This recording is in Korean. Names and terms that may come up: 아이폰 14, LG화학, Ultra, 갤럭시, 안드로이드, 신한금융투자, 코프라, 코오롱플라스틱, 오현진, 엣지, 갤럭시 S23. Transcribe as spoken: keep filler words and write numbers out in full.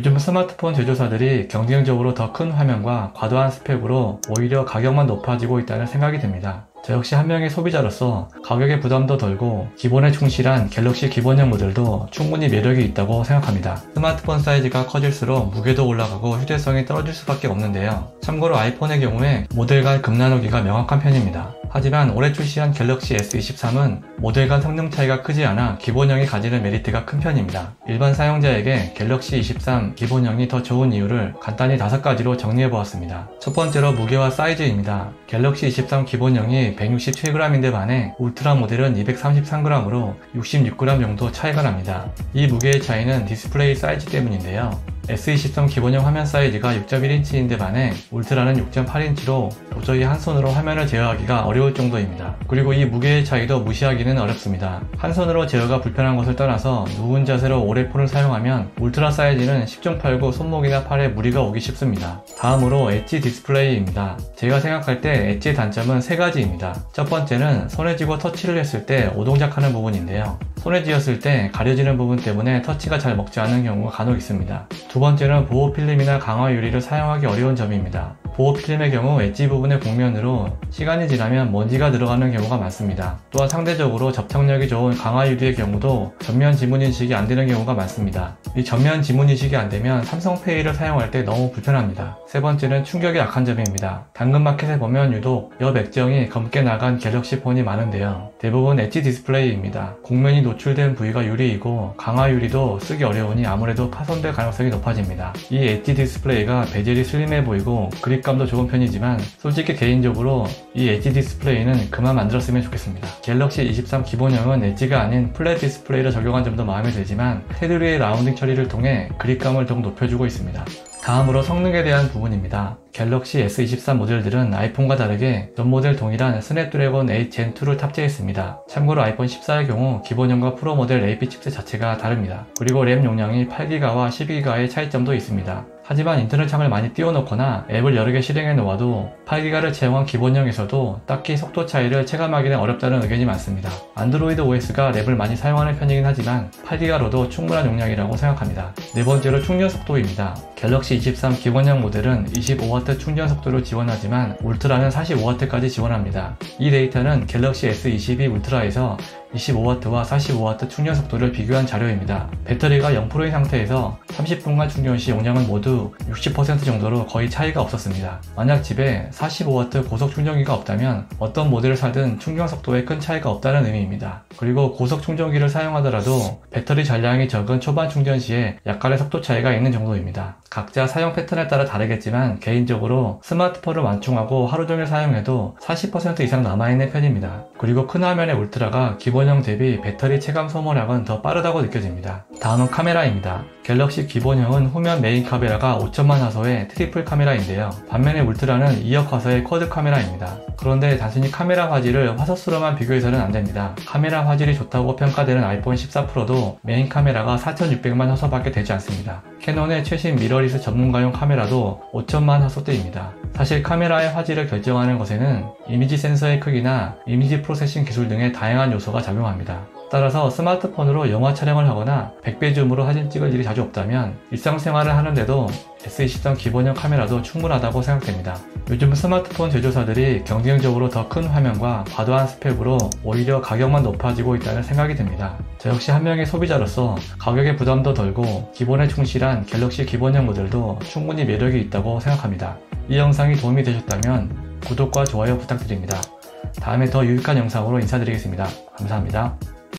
요즘 스마트폰 제조사들이 경쟁적으로 더 큰 화면과 과도한 스펙으로 오히려 가격만 높아지고 있다는 생각이 듭니다. 저 역시 한 명의 소비자로서 가격의 부담도 덜고 기본에 충실한 갤럭시 기본형 모델도 충분히 매력이 있다고 생각합니다. 스마트폰 사이즈가 커질수록 무게도 올라가고 휴대성이 떨어질 수밖에 없는데요. 참고로 아이폰의 경우에 모델 간 급나누기가 명확한 편입니다. 하지만 올해 출시한 갤럭시 에스 이십삼은 모델 간 성능 차이가 크지 않아 기본형이 가지는 메리트가 큰 편입니다. 일반 사용자에게 갤럭시 이십삼 기본형이 더 좋은 이유를 간단히 다섯 가지로 정리해보았습니다. 첫 번째로 무게와 사이즈입니다. 갤럭시 이십삼 기본형이 백육십칠 그램인데 반해 울트라 모델은 이백삼십삼 그램으로 육십육 그램 정도 차이가 납니다. 이 무게의 차이는 디스플레이 사이즈 때문인데요. 에스 이십삼 기본형 화면 사이즈가 육 점 일 인치인데 반해 울트라는 육 점 팔 인치로 도저히 한 손으로 화면을 제어하기가 어려울 정도입니다. 그리고 이 무게의 차이도 무시하기는 어렵습니다. 한 손으로 제어가 불편한 것을 떠나서 누운 자세로 오래 폰을 사용하면 울트라 사이즈는 십 점 팔구 손목이나 팔에 무리가 오기 쉽습니다. 다음으로 엣지 디스플레이입니다. 제가 생각할 때 엣지의 단점은 세 가지입니다. 첫 번째는 손에 쥐고 터치를 했을 때 오동작하는 부분인데요. 손에 쥐었을 때 가려지는 부분 때문에 터치가 잘 먹지 않는 경우가 간혹 있습니다. 두 번째는 보호 필름이나 강화 유리를 사용하기 어려운 점입니다. 보호 필름의 경우 엣지 부분의 곡면으로 시간이 지나면 먼지가 들어가는 경우가 많습니다. 또한 상대적으로 접착력이 좋은 강화 유리의 경우도 전면 지문 인식이 안 되는 경우가 많습니다. 이 전면 지문 인식이 안 되면 삼성페이를 사용할 때 너무 불편합니다. 세 번째는 충격이 약한 점입니다. 당근마켓에 보면 유독 옆 액정이 검게 나간 갤럭시 폰이 많은데요. 대부분 엣지 디스플레이입니다. 곡면이 노출된 부위가 유리이고 강화 유리도 쓰기 어려우니 아무래도 파손될 가능성이 높아집니다. 이 엣지 디스플레이가 베젤이 슬림해 보이고 그립감도 좋은 편이지만 솔직히 개인적으로 이 엣지 디스플레이는 그만 만들었으면 좋겠습니다. 갤럭시 이십삼 기본형은 엣지가 아닌 플랫 디스플레이를 적용한 점도 마음에 들지만 테두리의 라운딩 처리를 통해 그립감을 더욱 높여주고 있습니다. 다음으로 성능에 대한 부분입니다. 갤럭시 에스 이십삼 모델들은 아이폰과 다르게 전 모델 동일한 스냅드래곤 에잇 젠 투를 탑재했습니다. 참고로 아이폰 십사의 경우 기본형과 프로 모델 에이피 칩셋 자체가 다릅니다. 그리고 램 용량이 팔 기가와 십이 기가의 차이점도 있습니다. 하지만 인터넷 창을 많이 띄워놓거나 앱을 여러 개 실행해 놓아도 팔 기가를 채용한 기본형에서도 딱히 속도 차이를 체감하기는 어렵다는 의견이 많습니다. 안드로이드 오에스가 앱을 많이 사용하는 편이긴 하지만 팔 기가로도 충분한 용량이라고 생각합니다. 네 번째로 충전 속도입니다. 갤럭시 이십삼 기본형 모델은 이십오 와트 충전 속도를 지원하지만 울트라는 사십오 와트까지 지원합니다. 이 데이터는 갤럭시 에스 이십이 울트라에서 이십오 와트와 사십오 와트 충전 속도를 비교한 자료입니다. 배터리가 영 퍼센트인 상태에서 삼십 분간 충전 시 용량은 모두 육십 퍼센트 정도로 거의 차이가 없었습니다. 만약 집에 사십오 와트 고속 충전기가 없다면 어떤 모델을 사든 충전 속도에 큰 차이가 없다는 의미입니다. 그리고 고속 충전기를 사용하더라도 배터리 잔량이 적은 초반 충전 시에 약간의 속도 차이가 있는 정도입니다. 각자 사용 패턴에 따라 다르겠지만 개인적으로 스마트폰을 완충하고 하루 종일 사용해도 사십 퍼센트 이상 남아있는 편입니다. 그리고 큰 화면의 울트라가 기본 기본형 대비 배터리 체감 소모량은 더 빠르다고 느껴집니다. 다음은 카메라입니다. 갤럭시 기본형은 후면 메인 카메라가 오천만 화소의 트리플 카메라인데요. 반면에 울트라는 이억 화소의 쿼드 카메라입니다. 그런데 단순히 카메라 화질을 화소수로만 비교해서는 안됩니다. 카메라 화질이 좋다고 평가되는 아이폰 십사 프로도 메인 카메라가 사천육백만 화소밖에 되지 않습니다. 캐논의 최신 미러리스 전문가용 카메라도 오천만 화소대입니다. 사실 카메라의 화질을 결정하는 것에는 이미지 센서의 크기나 이미지 프로세싱 기술 등의 다양한 요소가 작용합니다. 따라서 스마트폰으로 영화 촬영을 하거나 백 배 줌으로 사진 찍을 일이 자주 없다면 일상생활을 하는데도 에스 이십삼 기본형 카메라도 충분하다고 생각됩니다. 요즘 스마트폰 제조사들이 경쟁적으로 더 큰 화면과 과도한 스펙으로 오히려 가격만 높아지고 있다는 생각이 듭니다. 저 역시 한 명의 소비자로서 가격의 부담도 덜고 기본에 충실한 갤럭시 기본형 모델도 충분히 매력이 있다고 생각합니다. 이 영상이 도움이 되셨다면 구독과 좋아요 부탁드립니다. 다음에 더 유익한 영상으로 인사드리겠습니다. 감사합니다.